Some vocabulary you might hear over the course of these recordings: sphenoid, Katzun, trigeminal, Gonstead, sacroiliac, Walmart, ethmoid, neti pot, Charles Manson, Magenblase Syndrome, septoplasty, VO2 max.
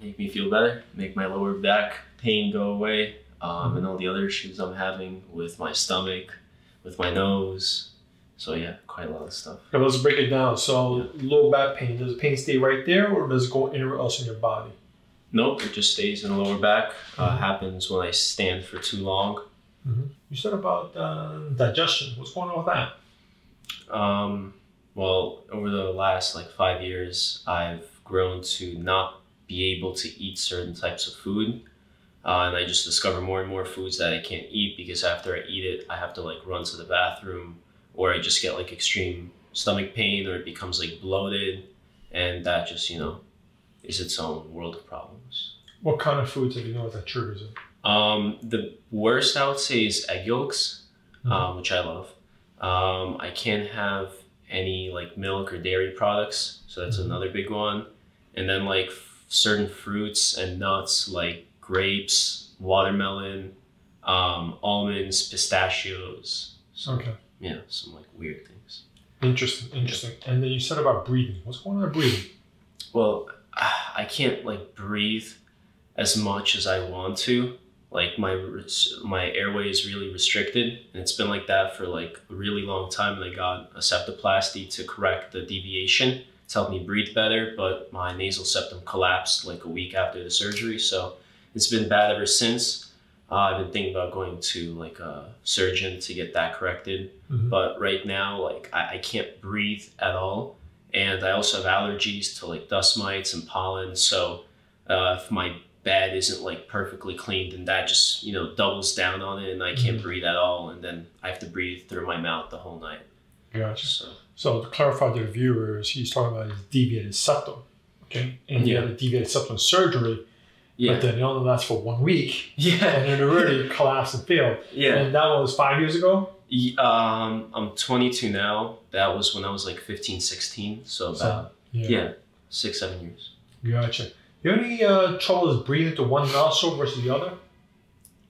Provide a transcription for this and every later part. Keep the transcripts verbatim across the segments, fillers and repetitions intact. um, make me feel better, make my lower back pain go away, um, and all the other issues I'm having with my stomach, with my nose. So yeah, quite a lot of stuff. Now let's break it down. So yeah. Low back pain, does the pain stay right there or does it go anywhere else in your body? Nope, it just stays in the lower back. Uh, mm-hmm. Happens when I stand for too long. Mm-hmm. You said about uh, digestion. What's going on with that? Um, well, over the last like five years, I've grown to not be able to eat certain types of food. Uh, and I just discover more and more foods that I can't eat because after I eat it, I have to like run to the bathroom or I just get like extreme stomach pain or it becomes like bloated. And that just, you know, is its own world of problems. What kind of foods have you noticed that triggers it? Um, the worst I would say is egg yolks, mm-hmm. um, which I love. Um, I can't have any like milk or dairy products. So that's mm-hmm. another big one. And then like f certain fruits and nuts like grapes, watermelon, um, almonds, pistachios. So, okay. Yeah, some like weird things. Interesting, interesting. Yeah. And then you said about breathing. What's going on with breathing? Well, I can't like breathe as much as I want to. Like my my airway is really restricted, and it's been like that for like a really long time. And I got a septoplasty to correct the deviation. It's helped me breathe better, but my nasal septum collapsed like a week after the surgery, so it's been bad ever since. Uh, I've been thinking about going to like a surgeon to get that corrected, mm-hmm. but right now like I, I can't breathe at all. And I also have allergies to like dust mites and pollen. So uh, if my bed isn't like perfectly clean, then that just, you know, doubles down on it and I can't mm-hmm. breathe at all. And then I have to breathe through my mouth the whole night. Gotcha. So, so to clarify to the viewers, he's talking about his deviated septum, okay? And he yeah. had a deviated septum surgery, yeah. but then it only lasts for one week. Yeah. And then it already collapsed and failed. Yeah. And that one was five years ago? Um, I'm twenty-two now. That was when I was like fifteen, sixteen. So about, yeah. yeah, six, seven years. Gotcha. You have any uh, troubles breathing through one nostril versus the other?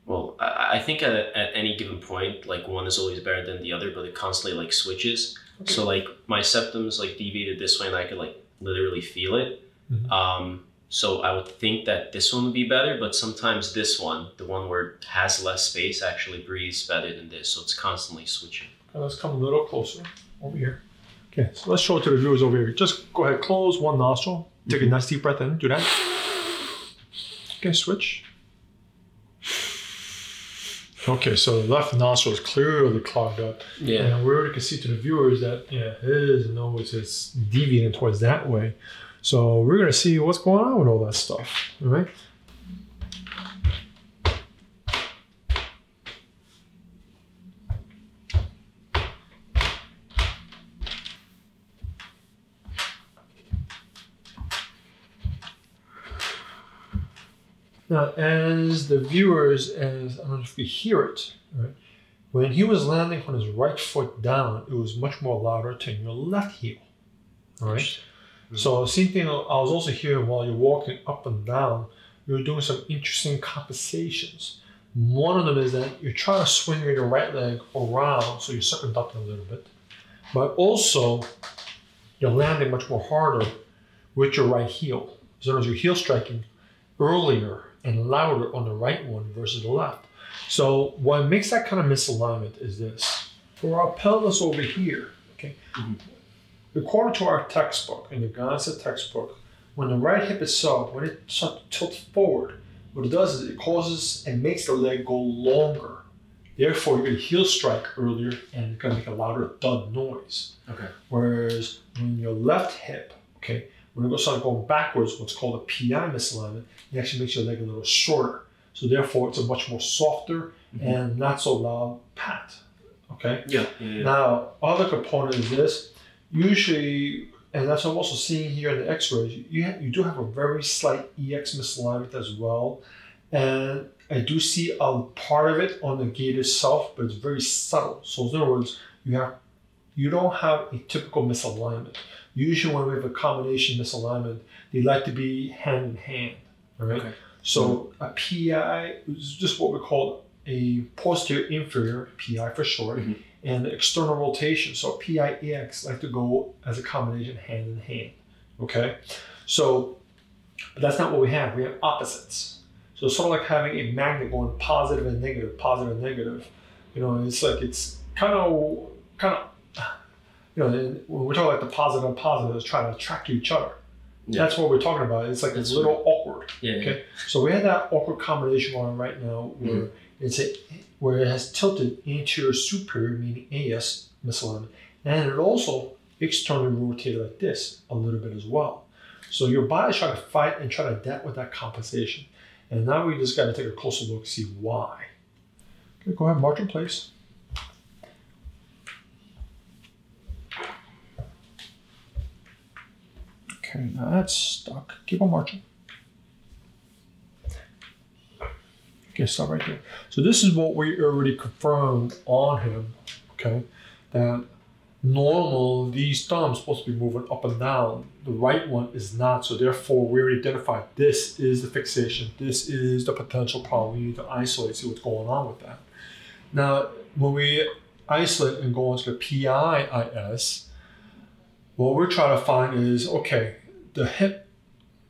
Well, I, I think at, at any given point, like one is always better than the other, but it constantly like switches. Okay. So like my septum's like deviated this way and I could like literally feel it. Mm-hmm. Um, so I would think that this one would be better, but sometimes this one, the one where it has less space, actually breathes better than this. So it's constantly switching. Okay, let's come a little closer over here. Okay, so let's show it to the viewers over here. Just go ahead, close one nostril, take mm-hmm. a nice deep breath in, do that. Okay, switch. Okay, so the left nostril is clearly clogged up. Yeah. And we already can see to the viewers that yeah, his nose is deviating towards that way. So we're gonna see what's going on with all that stuff, all right? Now, as the viewers, as I don't know if you hear it, all right? When he was landing on his right foot down, it was much more louder to your left heel, all right? So same thing I was also hearing while you're walking up and down, you're doing some interesting compensations. One of them is that you're trying to swing your right leg around so you're circumducting a little bit, but also you're landing much more harder with your right heel. As long as your heel striking earlier and louder on the right one versus the left. So what makes that kind of misalignment is this. For our pelvis over here, okay? Mm-hmm. According to our textbook, in the Gonstead textbook, when the right hip itself, when it starts to tilt forward, what it does is it causes and makes the leg go longer. Therefore, you're going to heel strike earlier and it's going to make a louder thud noise. Okay. Whereas when your left hip, okay, when it starts going backwards, what's called a P I misalignment, it actually makes your leg a little shorter. So therefore, it's a much more softer mm-hmm. and not so loud pat. Okay. Yeah. yeah, yeah. Now, other component is this. Usually, and that's what I'm also seeing here in the x-rays, you, have, you do have a very slight E X misalignment as well. And I do see a part of it on the gait itself, but it's very subtle. So in other words, you, have, you don't have a typical misalignment. Usually when we have a combination misalignment, they like to be hand in hand, all right? Okay. So a P I is just what we call a posterior inferior, P I for short, mm-hmm. and external rotation. So P I E X like to go as a combination hand in hand, okay? So But that's not what we have. We have opposites. So it's sort of like having a magnet going positive and negative, positive and negative. You know, it's like it's kind of, kind of, you know, when we're talking about the positive and positive, it's trying to attract each other. Yeah. That's what we're talking about. It's like it's a little awkward. Yeah, okay. Yeah. So we have that awkward combination going right now where mm-hmm. it's a, where it has tilted anterior superior, meaning A S misalignment, and it also externally rotated like this a little bit as well. So your body's trying to fight and try to adapt with that compensation. And now we just got to take a closer look, see why. Okay, go ahead, march in place. Okay, now that's stuck. Keep on marching. Okay, stop right there. So this is what we already confirmed on him, okay? That normal, these thumbs supposed to be moving up and down. The right one is not, so therefore we already identified this is the fixation. This is the potential problem. We need to isolate, see what's going on with that. Now, when we isolate and go into the P I I S, what we're trying to find is, okay, the hip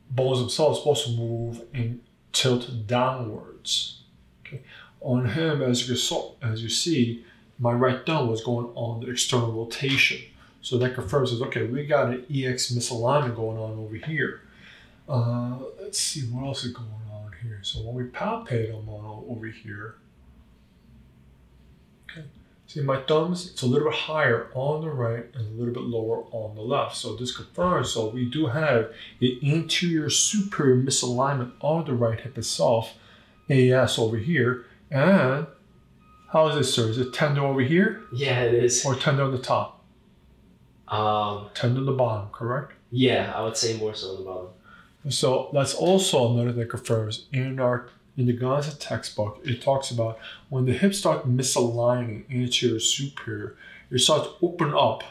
bones themselves are supposed to move and tilt downwards. Okay. On him, as you saw, as you see, my right thumb was going on the external rotation. So that confirms is, okay, we got an E X misalignment going on over here. Uh, let's see what else is going on here. So when we palpate them on over here, okay, see my thumbs, it's a little bit higher on the right and a little bit lower on the left. So this confirms, so we do have the anterior superior misalignment of the right hip itself, A S over here, and how is this, sir? Is it tendon over here? Yeah, it is. Or tendon on the top? Um, tendon on the bottom, correct? Yeah, I would say more so on the bottom. So that's also another thing that confirms in our in the Gonstead textbook. It talks about when the hips start misaligning anterior superior, it starts to open up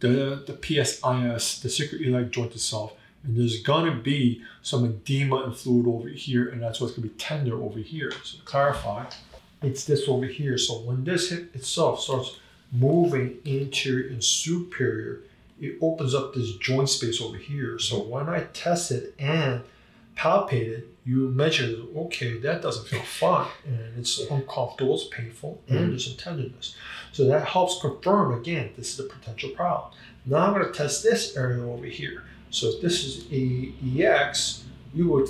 the the P S I S, the sacroiliac joint itself, and there's gonna be some edema and fluid over here, and that's what's gonna be tender over here. So to clarify, it's this over here. So when this hip itself starts moving anterior and superior, it opens up this joint space over here. So when I test it and palpate it, you measure, okay, that doesn't feel fun. And it's uncomfortable, it's painful, and mm-hmm. there's some tenderness. So that helps confirm, again, this is a potential problem. Now I'm gonna test this area over here. So if this is a E X, you would,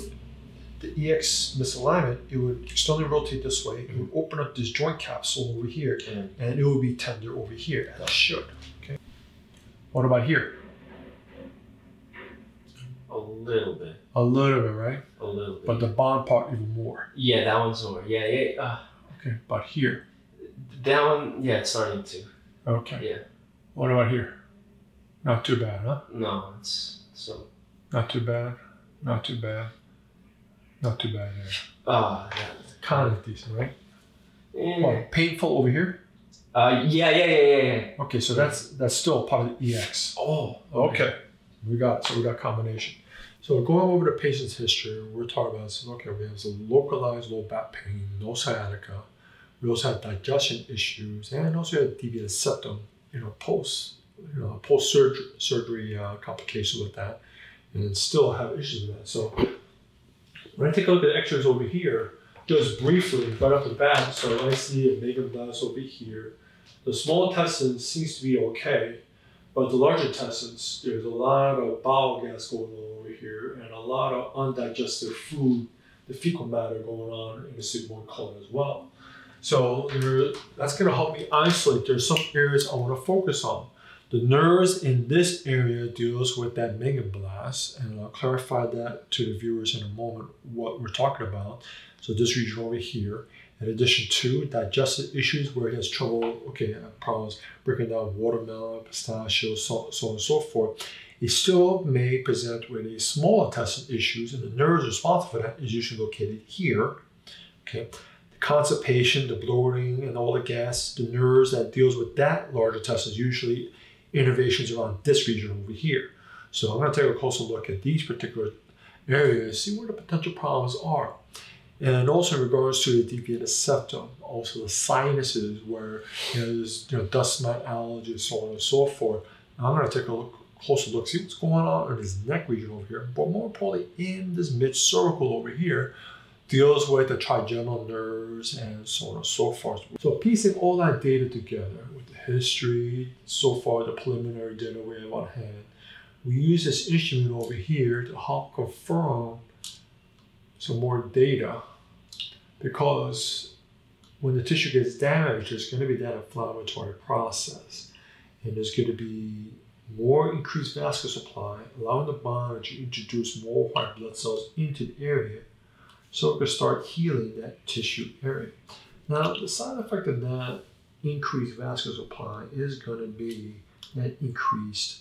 the E X misalignment, it would externally rotate this way, it would open up this joint capsule over here, mm-hmm. and it would be tender over here, as it should, okay? What about here? A little bit. A little bit, right? A little bit. But the bottom part even more. Yeah, that one's more, yeah, yeah. Uh, okay, but here? That one, yeah, it's starting to. Okay. Yeah. What about here? Not too bad, huh? No, it's so. Not too bad, not too bad. Not too bad. Ah, yeah. oh, kind of decent, right? Yeah. Well, painful over here. Uh, yeah, yeah, yeah, yeah, yeah. Okay, so that's that's still part of the E X. Oh, okay. okay. We got so we got combination. So going over the patient's history, we're talking about this. Okay, we have some localized low back pain, no sciatica. We also have digestion issues, and also have deviated septum. You know, post you know post surgery surgery uh, complications with that, and then still have issues with that. So. When I take a look at the x-rays over here, just briefly, right off the bat, so I see a magenblase over here. The small intestine seems to be okay, but the large intestines, there's a lot of bowel gas going on over here and a lot of undigested food, the fecal matter going on in the sigmoid colon as well. So there, that's gonna help me isolate. There's some areas I wanna focus on. The nerves in this area deals with that magenblase, and I'll clarify that to the viewers in a moment, what we're talking about. So this region over here, in addition to digestive issues where it has trouble, okay, problems breaking down watermelon, pistachio, so, so on and so forth, it still may present with a small intestine issues, and the nerves responsible for that is usually located here, okay? Constipation, the bloating, and all the gas, the nerves that deals with that large intestine is usually innervations around this region over here. So I'm going to take a closer look at these particular areas, see where the potential problems are. And also in regards to the deviated septum, also the sinuses where you know, there's you know, dust mite allergies, so on and so forth. And I'm going to take a look, closer look, see what's going on in his neck region over here, but more importantly in this mid-cervical over here, deals with the trigeminal nerves and so on and so forth. So piecing all that data together with the history, so far the preliminary data we have on hand, we use this instrument over here to help confirm some more data, because when the tissue gets damaged, there's going to be that inflammatory process, and there's going to be more increased vascular supply, allowing the body to introduce more white blood cells into the area, so it can start healing that tissue area. Now, the side effect of that increased vascular supply is going to be that increased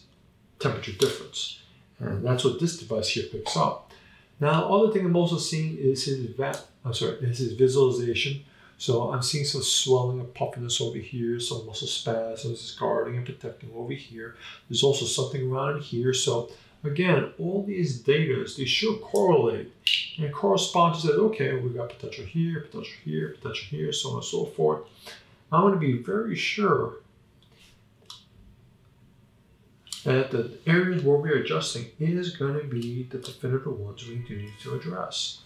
temperature difference, and that's what this device here picks up. Now, other thing I'm also seeing is his va I'm sorry, is his visualization. So I'm seeing some swelling and puffiness over here, some muscle spasms, it's guarding and protecting over here. There's also something around here. So again, all these data, they should correlate and correspond to say, okay, we've got potential here, potential here, potential here, so on and so forth. I want to be very sure that the areas where we're adjusting is going to be the definitive ones we do need to address.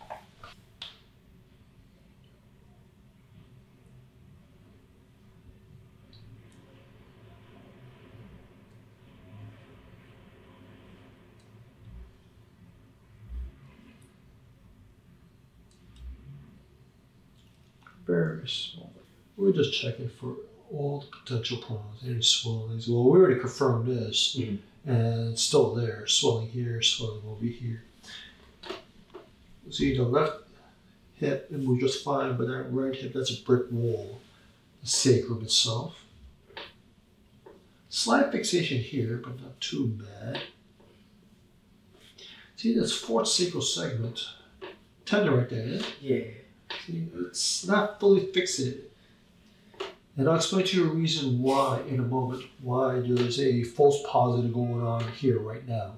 Very small. We're just checking for all the potential problems, any swellings. Well, we already confirmed this, mm-hmm. and it's still there. Swelling here, swelling over here. See, the left hip, it moves just fine, but that right hip, that's a brick wall, the sacrum itself. Slight fixation here, but not too bad. See, this fourth sacral segment, tender right there. Yeah. See, it's not fully fixated. And I'll explain to you a reason why in a moment, why there's a false positive going on here right now.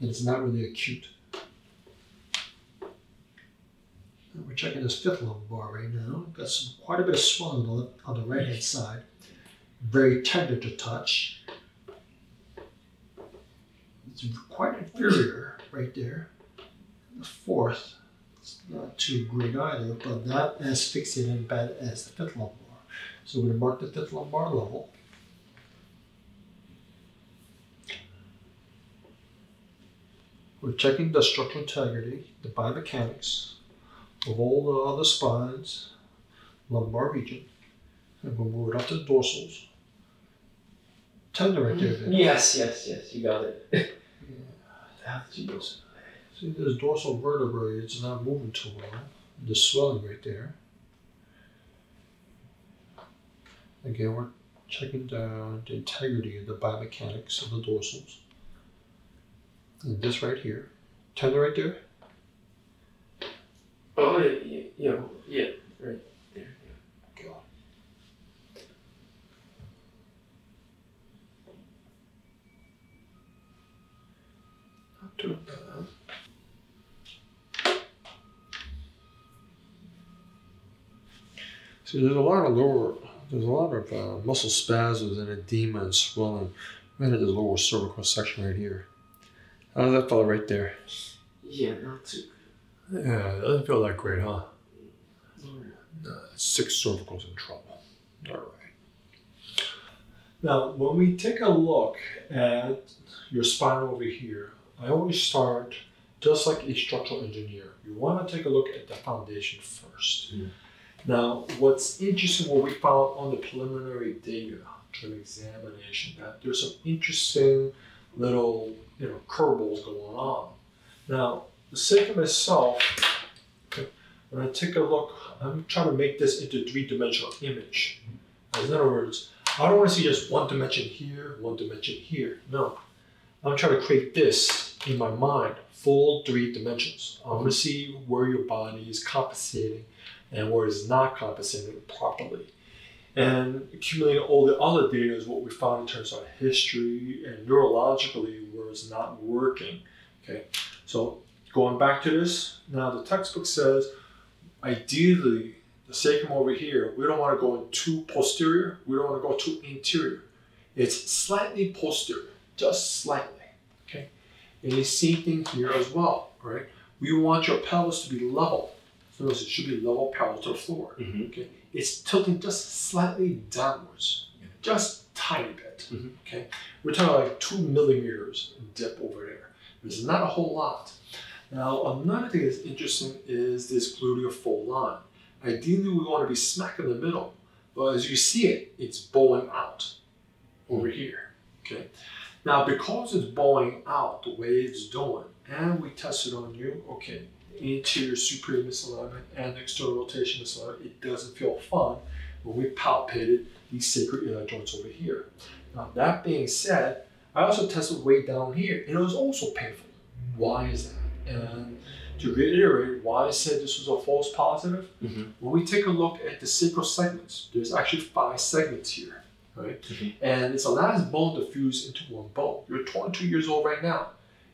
And it's not really acute. And we're checking this fifth lumbar right now. Got some quite a bit of swelling on the, on the right hand side. Very tender to touch. It's quite inferior right there. And the fourth, it's not too great either, but not as fixated and bad as the fifth lumbar. So we're going to mark the fifth lumbar level. We're checking the structural integrity, the biomechanics of all the other spines, lumbar region, and we'll move it up to the dorsals. Tender right there, David. Yes, yes, yes, you got it. Yeah. That's see, this dorsal vertebrae, it's not moving too well. The swelling right there. Again, we're checking down the integrity of the biomechanics of the dorsals. And this right here. Tender right there. Oh, yeah, yeah, yeah, right there. Yeah. God. Not too bad. See, there's a lot of lower, there's a lot of uh, muscle spasms and edema and swelling right at the lower cervical section right here. How does that feel right there? Yeah, not too good. Yeah, it doesn't feel that great, huh? Yeah. Uh, six cervicals in trouble. All right. Now, when we take a look at your spine over here, I always start just like a structural engineer. You want to take a look at the foundation first. Yeah. Now, what's interesting, what we found on the preliminary data during examination, that there's some interesting little, you know, curveballs going on. Now, the sacrum itself, okay, when I take a look, I'm trying to make this into a three-dimensional image. In other words, I don't want to see just one dimension here, one dimension here. No, I'm trying to create this in my mind, full three dimensions. I want to see where your body is compensating and where it's not compensating properly. And accumulating all the other data is what we found in terms of history and neurologically where it's not working, okay? So going back to this, now the textbook says, ideally, the sacrum over here, we don't wanna go in too posterior, we don't wanna go too interior. It's slightly posterior, just slightly, okay? And the same thing here as well, right? We want your pelvis to be level. So notice it should be level parallel to the floor, mm-hmm. okay? It's tilting just slightly downwards, just tiny bit, mm-hmm. okay? We're talking like two millimeters dip over there. There's not a whole lot. Now, another thing that's interesting is this gluteal fold line. Ideally, we want to be smack in the middle, but as you see it, it's bowing out over here, okay? Now, because it's bowing out the way it's doing, and we tested on you, okay, anterior superior misalignment and external rotation misalignment, it doesn't feel fun when we palpated these sacral iliac joints over here. Now, that being said, I also tested way down here, and it was also painful. Why is that? And to reiterate why I said this was a false positive, mm-hmm. when we take a look at the sacral segments, there's actually five segments here, right? Mm-hmm. And it's the last bone to fuse into one bone. You're twenty-two years old right now.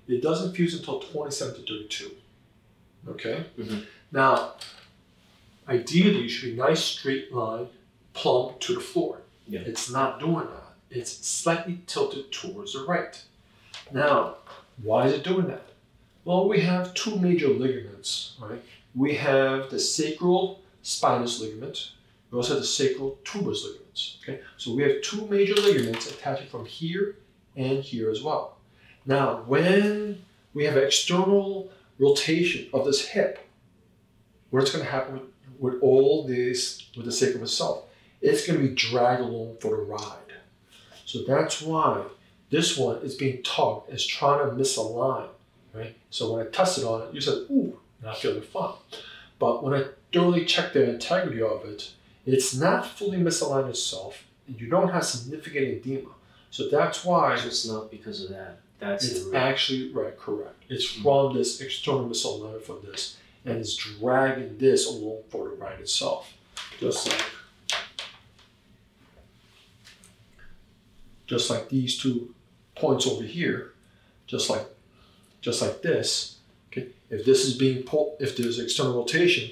It doesn't fuse until twenty-seven to thirty-two, okay? Mm-hmm. Now, ideally, you should be nice, straight line, plumb to the floor. Yeah. It's not doing that. It's slightly tilted towards the right. Now, why is it doing that? Well, we have two major ligaments, right? We have the sacral spinous ligament. We also have the sacral tuberous ligaments, okay? So we have two major ligaments attaching from here and here as well. Now, when we have external rotation of this hip, what's gonna happen with, with all this, with the sacrum itself? It's gonna be dragged along for the ride. So that's why this one is being tugged, it's trying to misalign, right? So when I tested on it, you said, ooh, not feeling fun. But when I thoroughly checked the integrity of it, it's not fully misaligned itself, and you don't have significant edema. So that's why. So it's not because of that. That's it's right. actually, right, correct. It's mm-hmm. from this external misalignment from this, and it's dragging this along for the ride itself, just like. Just like these two points over here, just like, just like this. Okay, if this is being pulled, if there's external rotation,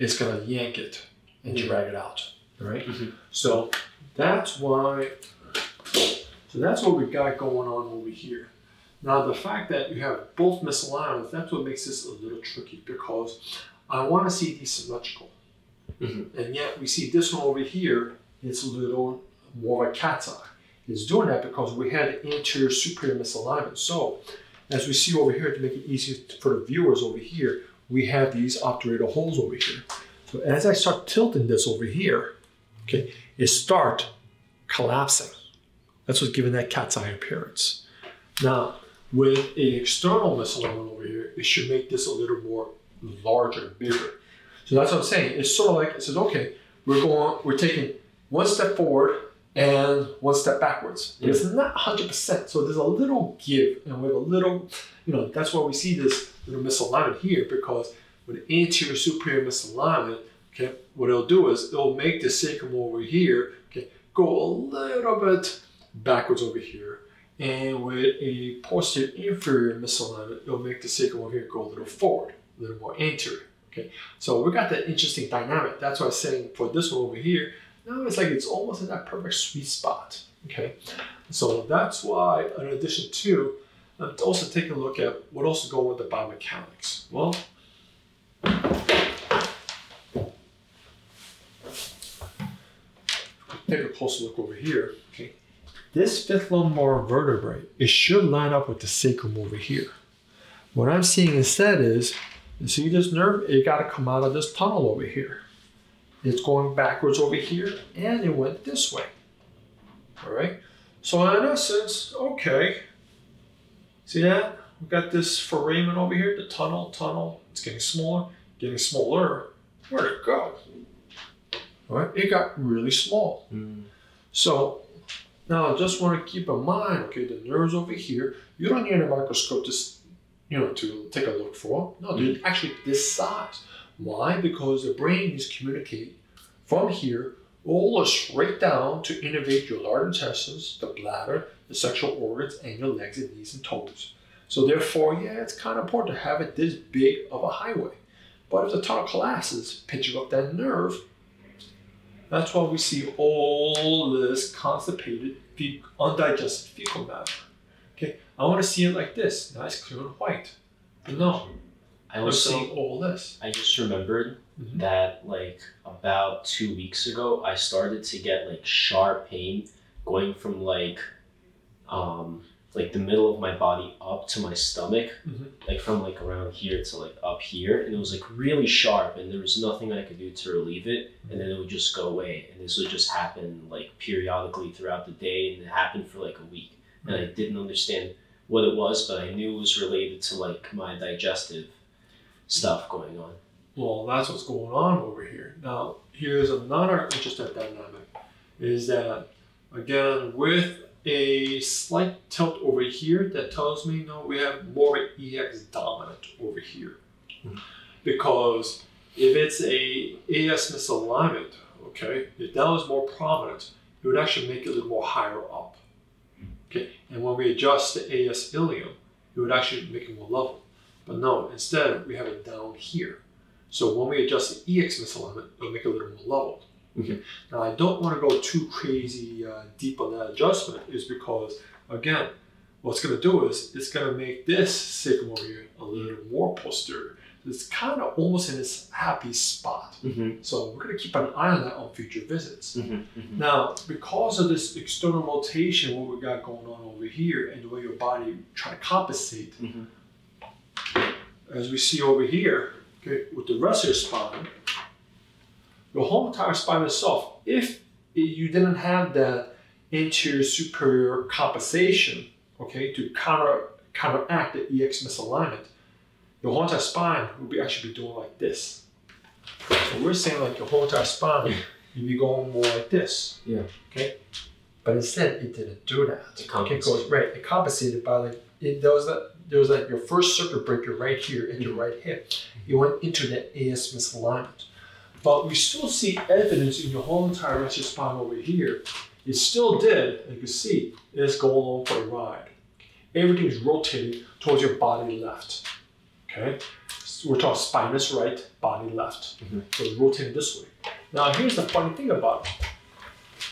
it's gonna yank it and mm-hmm. drag it out. All right. Mm-hmm. So that's why. So that's what we got going on over here. Now the fact that you have both misalignments, that's what makes this a little tricky because I want to see these symmetrical, mm-hmm. and yet we see this one over here. It's a little more of a cat's eye. It's doing that because we had anterior superior misalignment. So as we see over here, to make it easier for the viewers over here, we have these obturator holes over here. So as I start tilting this over here, okay, it starts collapsing. That's what's giving that cat's eye appearance. Now, with an external misalignment over here, it should make this a little more larger, bigger. So that's what I'm saying. It's sort of like, it says, okay, we're going, we're taking one step forward, and one step backwards. Mm-hmm. It's not one hundred percent, so there's a little give, and we have a little, you know, that's why we see this little misalignment here, because with anterior superior misalignment, okay, what it'll do is it'll make the sacrum over here, okay, go a little bit backwards over here, and with a posterior inferior misalignment, it'll make the sacrum over here go a little forward, a little more anterior, okay? So we got that interesting dynamic. That's why I was saying for this one over here, now it's like it's almost in that perfect sweet spot, okay? So that's why, in addition to, I'm also taking a look at what else is going with the biomechanics. Well, take a closer look over here, okay? This fifth lumbar vertebrae, it should line up with the sacrum over here. What I'm seeing instead is, you see this nerve? It got to come out of this tunnel over here. It's going backwards over here, and it went this way, all right? So in essence, okay, see that? We've got this foramen over here, the tunnel, tunnel, it's getting smaller, getting smaller. Where'd it go? All right, it got really small. Mm. So now I just want to keep in mind, okay, the nerves over here, you don't need a microscope to, you know, to take a look for. No, they're actually this size. Why? Because the brain needs to communicate from here all straight down to innervate your large intestines, the bladder, the sexual organs, and your legs and knees and toes. So therefore, yeah, it's kind of important to have it this big of a highway. But if the tunnel collapses, pinching up that nerve, That's why we see all this constipated, fe undigested fecal matter. Okay, I want to see it like this, nice, clear, and white. But no, I was seeing all this. I just remembered mm-hmm. that like about two weeks ago, I started to get like sharp pain going from like, um, like the middle of my body up to my stomach, mm-hmm. like from like around here to like up here. And it was like really sharp and there was nothing I could do to relieve it. Mm-hmm. And then it would just go away. And this would just happen like periodically throughout the day. And it happened for like a week. Mm-hmm. And I didn't understand what it was, but I knew it was related to like my digestive stuff going on. Well, that's what's going on over here. Now, here's another interesting dynamic is that again, with a slight tilt over here, that tells me no, we have more of an E X dominant over here. Mm-hmm. Because if it's a A S misalignment, okay, if that was more prominent, it would actually make it a little more higher up. Okay, and when we adjust the A S ilium, it would actually make it more level. But no, instead we have it down here. So when we adjust the E X misalignment, it'll make it a little more leveled. Okay. Now I don't want to go too crazy uh, deep on that adjustment, is because again, what's going to do is it's going to make this sigma over here a little more posterior. So it's kind of almost in this happy spot. Mm-hmm. So we're going to keep an eye on that on future visits. Mm-hmm. Mm-hmm. Now, because of this external rotation, what we got going on over here, and the way your body try to compensate, mm-hmm. as we see over here, okay, with the rest of your spine. The whole entire spine itself, if you didn't have that anterior superior compensation, okay, to counter, counteract the E X misalignment, the whole entire spine would be actually be doing like this. So we're saying like the whole entire spine, you'd be going more like this. Yeah. Okay. But instead, it didn't do that. It okay, goes right. It compensated by like it does that. There was like your first circuit breaker right here in your right hip. You went into that A S misalignment. But we still see evidence in your whole entire rest of your spine over here. It still did, as you can see, it's going along for a ride. Everything's rotating towards your body left, okay? So we're talking spinous right, body left. Mm-hmm. So it's rotating this way. Now here's the funny thing about it.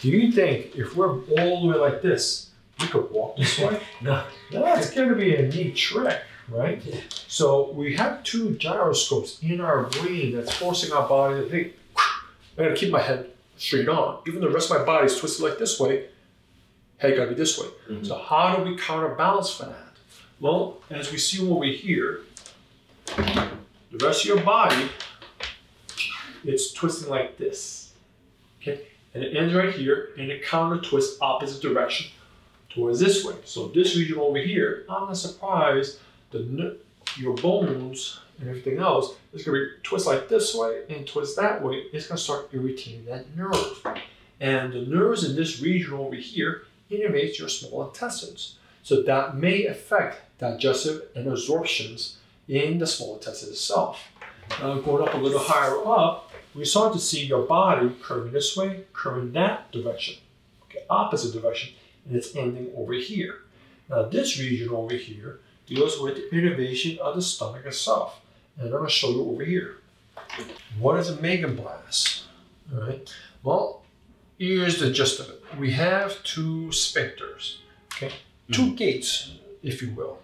Do you think if we're all the way like this, we could walk this way? No. That's gonna be a neat trick. Right? Yeah. So we have two gyroscopes in our brain that's forcing our body to think, I'm going to keep my head straight on. Given the rest of my body is twisted like this way, head got to be this way. Mm-hmm. So how do we counterbalance for that? Well, as we see over here, the rest of your body, it's twisting like this. Okay? And it ends right here, and it counter twists opposite direction towards this way. So this region over here, I'm not surprised. The, your bones and everything else is going to be twist like this way and twist that way. It's going to start irritating that nerve. And the nerves in this region over here innervates your small intestines. So that may affect digestive and absorptions in the small intestine itself. Now going up a little higher up, we start to see your body curving this way, curving that direction, okay, opposite direction, and it's ending over here. Now this region over here deals with the innervation of the stomach itself. And I'm going to show you over here. What is a Magenblase? All right. Well, here's the gist of it. We have two sphincters, okay? Mm-hmm. Two gates, if you will.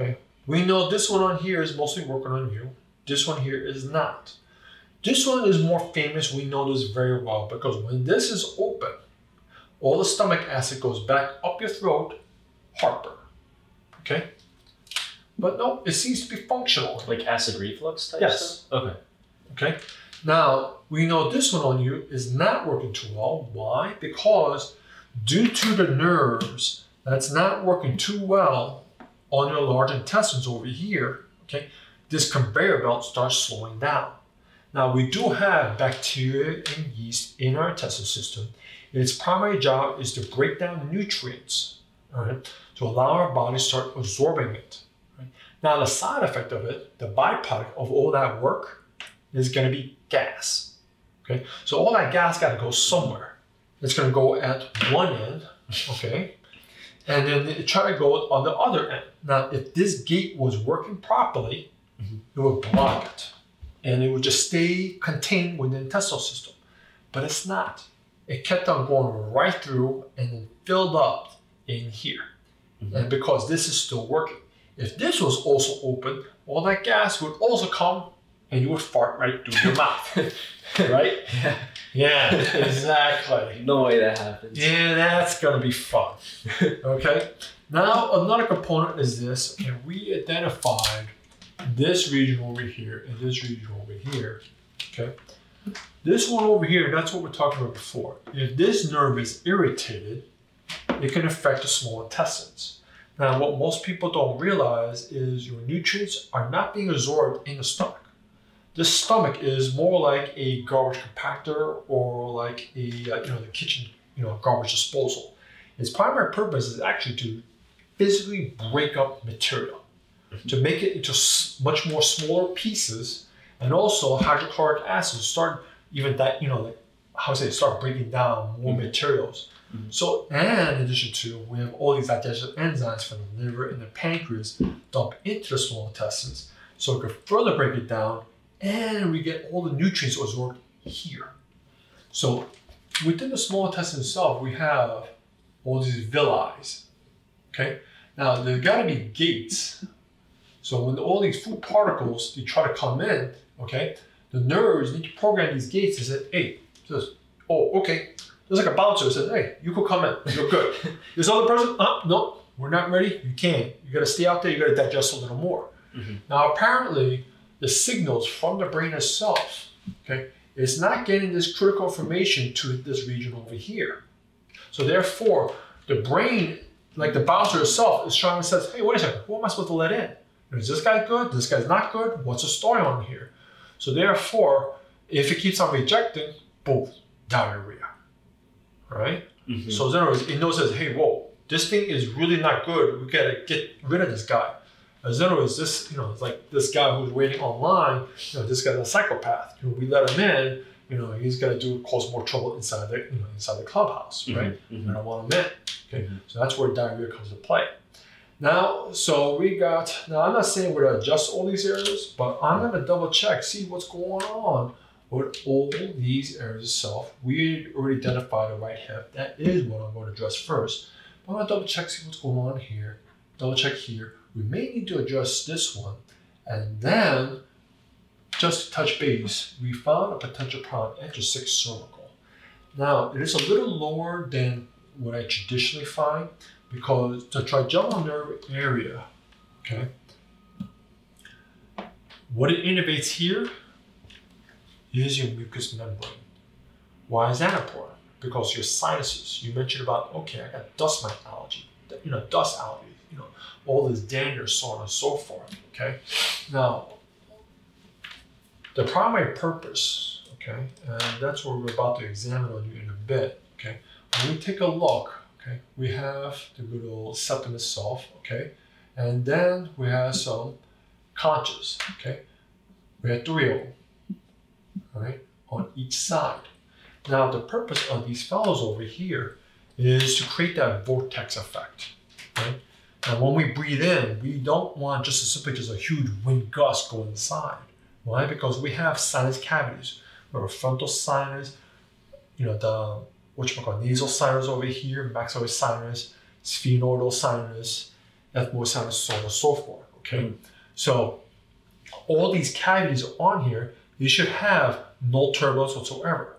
Okay. We know this one on here is mostly working on you. This one here is not. This one is more famous. We know this very well because when this is open, all the stomach acid goes back up your throat, heartburn. Okay, but no, it seems to be functional. Like acid reflux type yes. stuff? Yes. Okay. Okay. Now, we know this one on you is not working too well. Why? Because due to the nerves, that's not working too well on your large intestines over here, okay, this conveyor belt starts slowing down. Now, we do have bacteria and yeast in our intestinal system. Its primary job is to break down nutrients. All right, to allow our body to start absorbing it. Right? Now, the side effect of it, the byproduct of all that work, is going to be gas. Okay, so all that gas got to go somewhere. It's going to go at one end, okay, and then it try to go on the other end. Now, if this gate was working properly, mm-hmm. it would block it, and it would just stay contained within the intestinal system. but it's not. It kept on going right through and then filled up in here. Mm-hmm. And because this is still working, if this was also open, all that gas would also come and you would fart right through your mouth, right? Yeah, yeah, exactly. No way that happens. Yeah, that's gonna be fun, okay? Now, another component is this, and we identified this region over here and this region over here, okay? This one over here, that's what we're talking about before. If this nerve is irritated, it can affect the small intestines. Now, what most people don't realize is your nutrients are not being absorbed in the stomach. The stomach is more like a garbage compactor or like a, you know, the kitchen, you know, garbage disposal. Its primary purpose is actually to physically break up material, mm-hmm. to make it into much more smaller pieces, and also hydrochloric acid start even that, you know, like, how to say, start breaking down more mm-hmm. materials. Mm-hmm. So, and in addition to, we have all these digestive enzymes from the liver and the pancreas dump into the small intestines, so it can further break it down, and we get all the nutrients absorbed here. So within the small intestine itself, we have all these villi, okay? Now, there's gotta be gates. So when all these food particles, they try to come in, okay? The nerves need to program these gates and say, hey, says, oh, okay. There's like a bouncer that says, hey, you could come in, you're good. This other person, uh, no, we're not ready, you can't. You gotta stay out there, you gotta digest a little more. Mm-hmm. Now, apparently, the signals from the brain itself, okay, it's not getting this critical information to this region over here. So therefore, the brain, like the bouncer itself, is trying to say, hey, wait a second, who am I supposed to let in? Is this guy good? This guy's not good? What's the story on here? So therefore, if it keeps on rejecting, boom, diarrhea, right? Mm-hmm. So in other words, it knows that, hey, whoa, this thing is really not good. We gotta get rid of this guy. As in other words, this, you know, it's like this guy who's waiting online, you know, this guy's a psychopath. You know, we let him in, you know, he's gonna do cause more trouble inside the, you know, inside the clubhouse, right? Mm-hmm. Mm-hmm. I don't want him in. Okay, mm-hmm. So that's where diarrhea comes to play. Now, so we got, now I'm not saying we're gonna adjust all these areas, but I'm gonna double check, see what's going on with all these areas itself. We already identified the right hip. That is what I'm gonna address first. But I'm gonna double check, see what's going on here, double check here. We may need to adjust this one, and then, just to touch base, we found a potential problem at your sixth cervical. Now, it is a little lower than what I traditionally find because the trigeminal nerve area, okay, what it innervates here is your mucous membrane. Why is that important? Because your sinuses, you mentioned about, okay, I got dust mite allergy, you know, dust allergy. You know, all this dander, so on and so forth, okay? Now, the primary purpose, okay, and that's what we're about to examine on you in a bit, okay? When we take a look, okay, we have the little septum itself, okay? And then we have some conches, okay? We have three of them, all right, on each side. Now, the purpose of these fellows over here is to create that vortex effect, right? And when we breathe in, we don't want just a, simply just a huge wind gust going inside. Why? Because we have sinus cavities. We have a frontal sinus, you know, the whatchamacallit, nasal sinus over here, maxillary sinus, sphenoidal sinus, ethmoid sinus, so on and so forth. Okay. Mm. So all these cavities on here, they should have no turbulence whatsoever.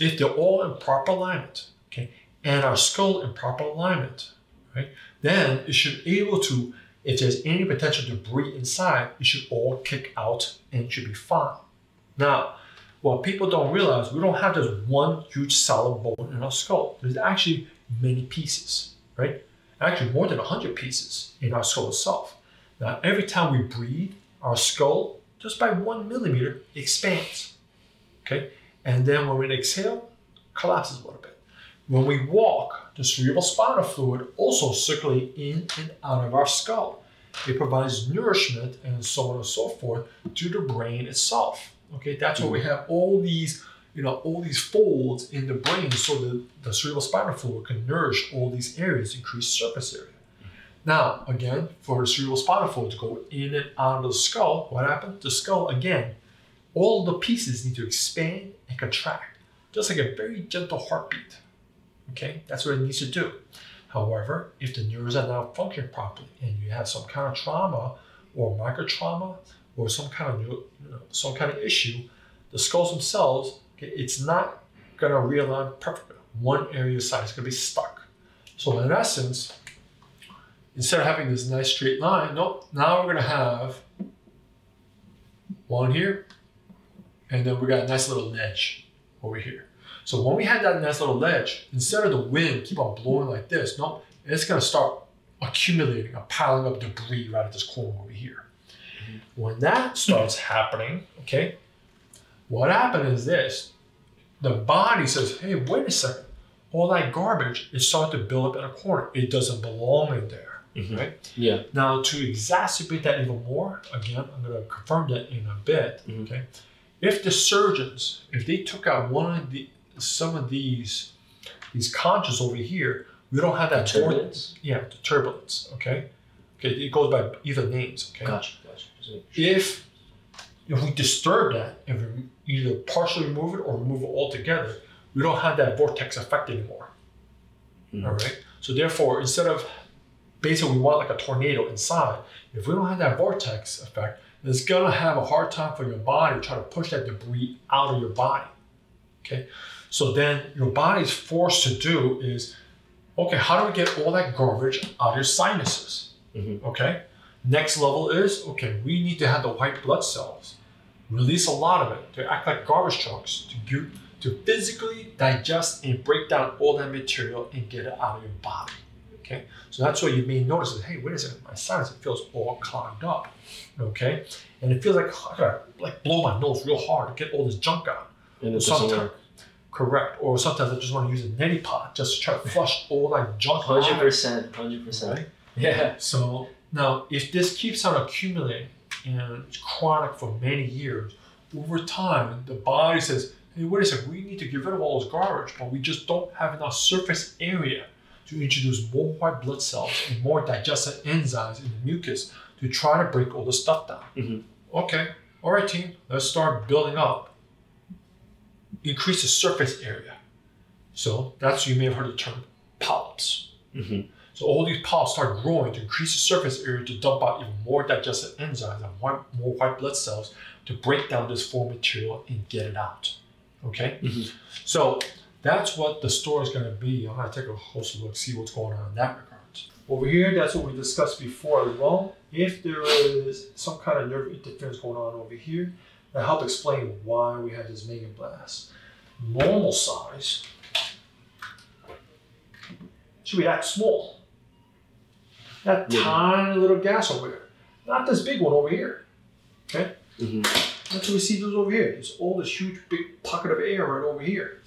If they're all in proper alignment, okay, and our skull in proper alignment, right? Then it should be able to, if there's any potential debris inside, it should all kick out and it should be fine. Now, what people don't realize, we don't have this one huge solid bone in our skull. There's actually many pieces, right? Actually more than one hundred pieces in our skull itself. Now, every time we breathe, our skull, just by one millimeter, expands, okay? And then when we exhale, collapses a little bit. When we walk, the cerebral spinal fluid also circulates in and out of our skull. It provides nourishment and so on and so forth to the brain itself. Okay, that's why we have all these, you know, all these folds in the brain so that the cerebral spinal fluid can nourish all these areas, increase surface area. Now, again, for the cerebral spinal fluid to go in and out of the skull, what happened? The skull, again, all the pieces need to expand and contract just like a very gentle heartbeat. Okay, that's what it needs to do. However, if the neurons are not functioning properly and you have some kind of trauma or microtrauma or some kind of you know, some kind of issue, the skulls themselves, okay, it's not going to realign perfectly. One area of sight is going to be stuck. So in essence, instead of having this nice straight line, nope, now we're going to have one here, and then we got a nice little ledge over here. So when we had that nice little ledge, instead of the wind keep on blowing like this, no, it's gonna start accumulating or piling up debris right at this corner over here. Mm-hmm. When that starts happening, okay, what happened is this. The body says, hey, wait a second. All that garbage is starting to build up in a corner. It doesn't belong in there, mm-hmm. right? Yeah. Now to exacerbate that even more, again, I'm gonna confirm that in a bit, mm-hmm. okay? If the surgeons, if they took out one of the, some of these these conches over here, we don't have that turbulence. Yeah, the turbulence. Okay, okay, it goes by either names. Okay, gotcha, gotcha. If if we disturb that and we either partially remove it or remove it altogether, we don't have that vortex effect anymore. Mm-hmm. All right. So therefore, instead of basically we want like a tornado inside, if we don't have that vortex effect, it's gonna have a hard time for your body to try to push that debris out of your body. Okay. So then your body's forced to do is, okay, how do we get all that garbage out of your sinuses? Mm-hmm. Okay. Next level is, okay, we need to have the white blood cells release a lot of it to act like garbage trucks to get, to physically digest and break down all that material and get it out of your body. Okay. So that's what you may notice is, hey, wait a second, my sinus, it feels all clogged up. Okay. And it feels like, I gotta like blow my nose real hard to get all this junk out. And it doesn't work. Correct. Or sometimes I just want to use a neti pot just to try to flush all that junk. one hundred percent. one hundred percent. Right? Yeah. So now, if this keeps on accumulating and it's chronic for many years, over time, the body says, hey, wait a second, we need to get rid of all this garbage, but we just don't have enough surface area to introduce more white blood cells and more digestive enzymes in the mucus to try to break all the stuff down. Mm-hmm. Okay. All right, team, let's start building up. Increase the surface area. So that's, you may have heard the term polyps. Mm-hmm. So all these polyps start growing to increase the surface area to dump out even more digestive enzymes and white, more white blood cells to break down this foreign material and get it out. Okay? Mm-hmm. So that's what the story is going to be. I'm going to take a closer look, see what's going on in that regard. Over here, that's what we discussed before as well. If there is some kind of nerve interference going on over here, that helps explain why we have this Magenblase. Normal size should be that small. That yeah. tiny little gas over there. Not this big one over here. Okay? Mm-hmm. That's what we see those over here. There's all this huge big pocket of air right over here.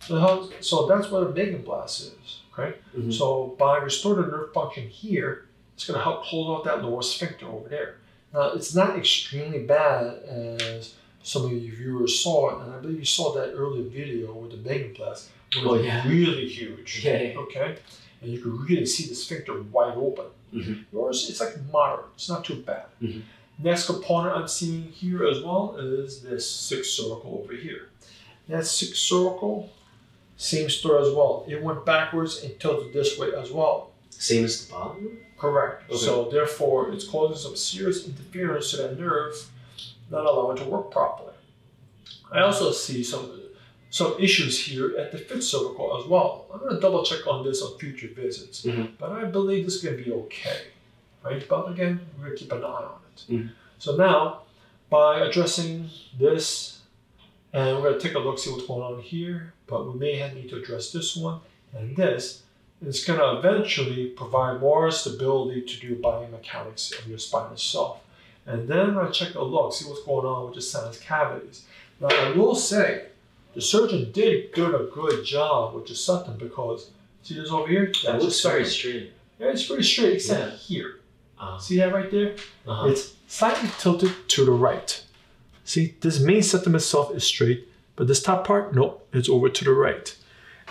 So, so that's what a Magenblase is. Okay? Mm-hmm. So by restoring the nerve function here, it's going to help close off that lower sphincter over there. Now, it's not extremely bad as some of you viewers saw it, and I believe you saw that earlier video with the Magenblase, it was oh, yeah. really huge, yeah. okay? And you can really see the sphincter wide open. Mm-hmm. Yours, it's like moderate, it's not too bad. Mm-hmm. Next component I'm seeing here as well is this sixth circle over here. That sixth circle, same story as well. It went backwards and tilted this way as well. Same as the bottom? Correct. Okay. So therefore, it's causing some serious interference to that nerve, not allowing it to work properly. I also see some some issues here at the fifth cervical as well. I'm going to double check on this on future visits, mm-hmm. but I believe this is going to be okay, right? But again, we're going to keep an eye on it. Mm-hmm. So now, by addressing this, and we're going to take a look, see what's going on here, but we may need to address this one and this. It's going to eventually provide more stability to do biomechanics of your spine itself. And then I'm going to check a look, see what's going on with the sinus cavities. Now, I will say, the surgeon did do a good job with the septum because, see this over here? That looks very straight. Yeah, it's pretty straight except yeah. here. Uh-huh. See that right there? Uh-huh. It's slightly tilted to the right. See, this main septum itself is straight, but this top part, nope, it's over to the right.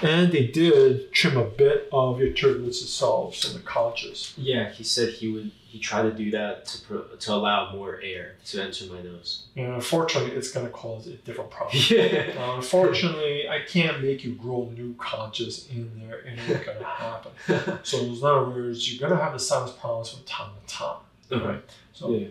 And they did trim a bit of your turtlets themselves and the colleges. Yeah, he said he would. He tried to do that to pro, to allow more air to enter my nose. And unfortunately, it's gonna cause a different problem. Yeah. Uh, unfortunately, I can't make you grow new colleges in there, and it's gonna happen. So in other words, you're gonna have the sinus problems from time to time. Okay. Right. So. Yeah.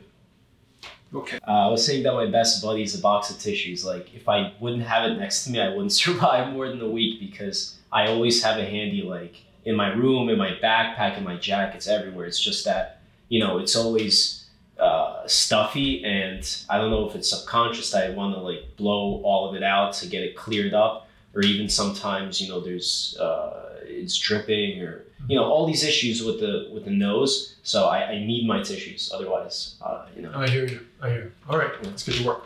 Okay. Uh, I was saying that my best buddy is a box of tissues. Like, if I wouldn't have it next to me, I wouldn't survive more than a week because I always have it handy, like, in my room, in my backpack, in my jackets, everywhere. It's just that, you know, it's always uh, stuffy, and I don't know if it's subconscious that I want to, like, blow all of it out to get it cleared up, or even sometimes, you know, there's, uh, it's dripping, or, you know, all these issues with the with the nose. So I, I need my tissues. Otherwise, uh, you know. I hear you. I hear you. All right, let's get to work.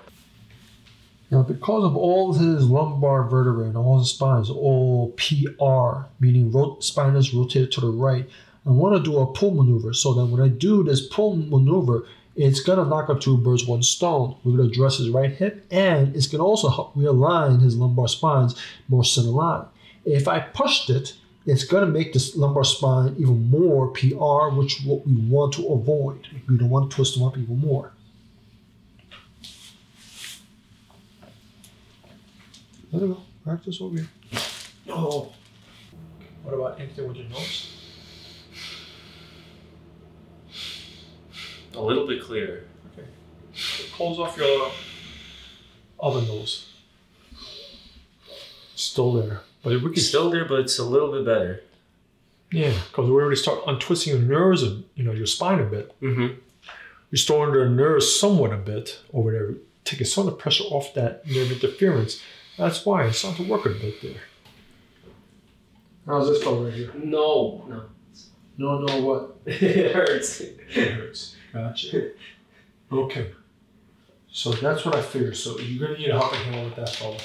Now, because of all his lumbar vertebrae and all his spines, all P R, meaning rot spinous rotated to the right, I want to do a pull maneuver so that when I do this pull maneuver, it's going to knock out two birds, one stone. We're going to address his right hip, and it's going to also help realign his lumbar spines more centerline. If I pushed it, it's going to make this lumbar spine even more P R, which what we want to avoid. We don't want to twist them up even more. There we go. Practice over here. Oh. What about anything with your nose? A little bit clearer. Okay. It pulls off your other nose. Still there. But if we could, still there, but it's a little bit better. Yeah, because we already start untwisting your nerves and, you know, your spine a bit. Mm-hmm. Restoring the nerves somewhat a bit over there, taking some of the pressure off that nerve interference. That's why it's starting to work a bit there. How's this feel right here? No, no, no, no. What? It hurts. It hurts. Gotcha. Okay. So that's what I figured. So you're gonna need a helping hand with that fellow.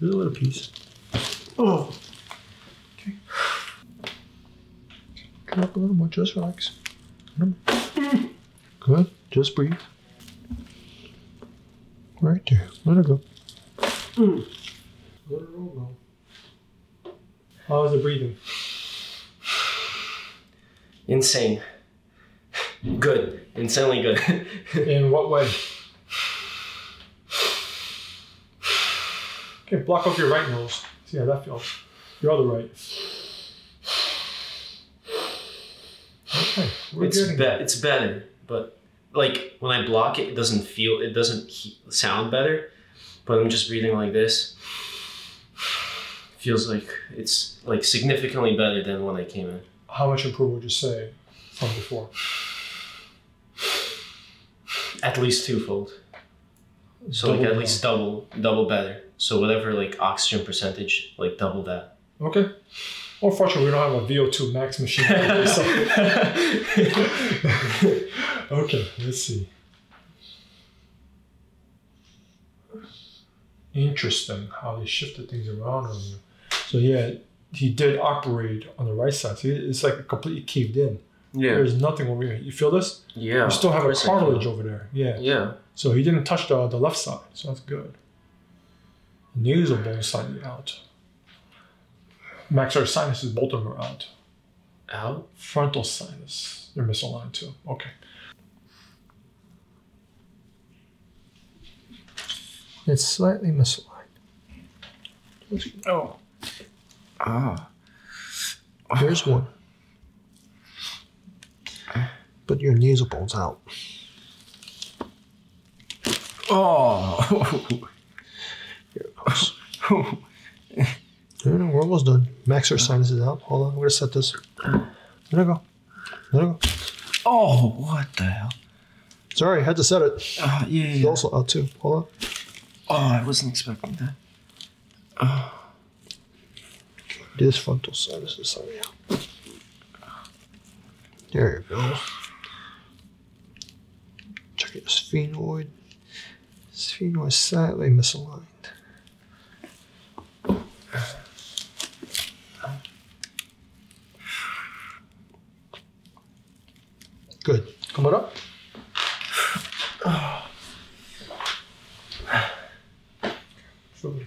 Here's a little piece. Oh. Okay. Come up a little more. Just relax. Good. Just breathe. Right there. Let it go. Mm. Let it all go. How's the breathing? Insane. Good. Insanely good. In what way? Okay, block off your right nose. See how that feels. Your other right. Okay, we're it's getting be it. It's better, but like when I block it, it doesn't feel, it doesn't sound better. But I'm just breathing like this. It feels like it's like significantly better than when I came in. How much improvement would you say from before? At least twofold. So double like at double. least double, double better. So whatever like oxygen percentage, like double that. Okay. Unfortunately, we don't have a V O two max machine. So. Okay, let's see. Interesting how they shifted things around on you. So yeah, he did operate on the right side. So it's like completely caved in. Yeah. There's nothing over here. You feel this? Yeah. You still have a cartilage over there. Yeah. Yeah. So he didn't touch the, the left side. So that's good. Nasal bowl slightly out. Maxillary sinuses, both of them are out. Out? Frontal sinus. They're misaligned too. Okay. It's slightly misaligned. Oh. Ah. There's one. But your nasal bowl's out. Oh. No, no, we're almost done. Max, our sinus is out. Hold on, we're gonna set this. There we go. There we go. Oh, what the hell? Sorry, I had to set it. Uh, yeah, it's yeah. also out too. Hold on. Oh, I wasn't expecting that. Uh. This frontal sinus is something out. There you go. Check your sphenoid. Sphenoid slightly misaligned. Good. Come on up. Feel the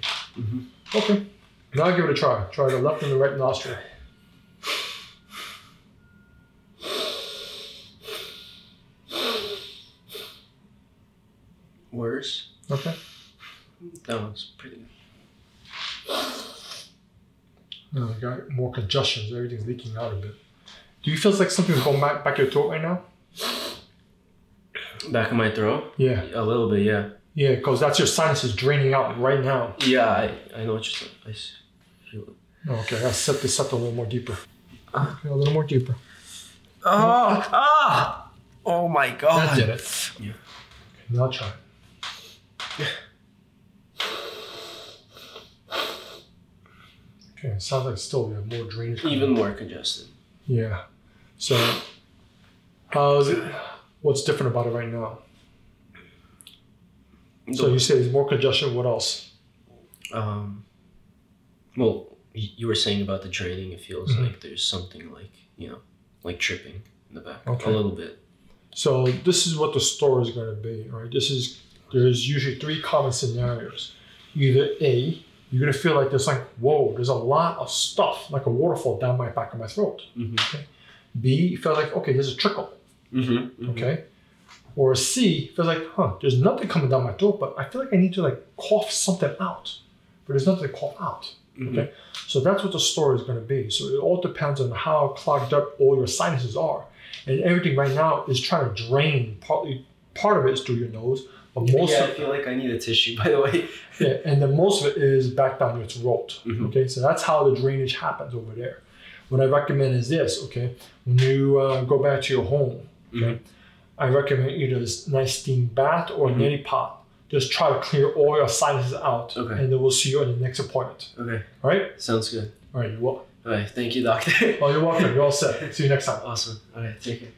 Okay, now I'll give it a try. Try the left and the right nostril. Worse. Okay. That one's pretty good. No, I got more congestions. Everything's leaking out a bit. Do you feel like something's going back, back your throat right now? Back of my throat? Yeah. A little bit, yeah. Yeah, because that's your sinuses draining out right now. Yeah, I, I know what you're saying. I feel it. Okay, I'll set this up a little more deeper. Uh, okay, a little more deeper. Oh, ah! Oh, oh, oh my God. That did it. Yeah. Okay, now I'll try it. Yeah, it sounds like still we have more drainage. Even more congested. Yeah. So, how is it? What's different about it right now? The, so you say there's more congestion. What else? Um. Well, you were saying about the draining. It feels mm-hmm. like there's something like you know, like tripping in the back okay. a little bit. So this is what the store is going to be, right? This is there's usually three common scenarios. Either A. You're going to feel like there's like, whoa, there's a lot of stuff, like a waterfall down my back of my throat. Mm-hmm. Okay? B, you feel like, okay, there's a trickle. Mm-hmm. Mm-hmm. Okay. Or C, feels like, huh, there's nothing coming down my throat, but I feel like I need to like cough something out, but there's nothing to cough out. Mm-hmm. Okay. So that's what the story is going to be. So it all depends on how clogged up all your sinuses are. And everything right now is trying to drain, partly part of it is through your nose. But most yeah, of I feel like I need a tissue, by the way. Yeah, and then most of it is back down your throat, mm-hmm. okay? So that's how the drainage happens over there. What I recommend is this, okay? When you uh, go back to your home, okay? Mm-hmm. I recommend either this nice steam bath or mm-hmm. a neti pot. Just try to clear all your sinuses out, okay. and then we'll see you in the next appointment. Okay. All right? Sounds good. All right, you're welcome. All right, thank you, doctor. Oh, you're welcome. You're all set. See you next time. Awesome. All right, take care.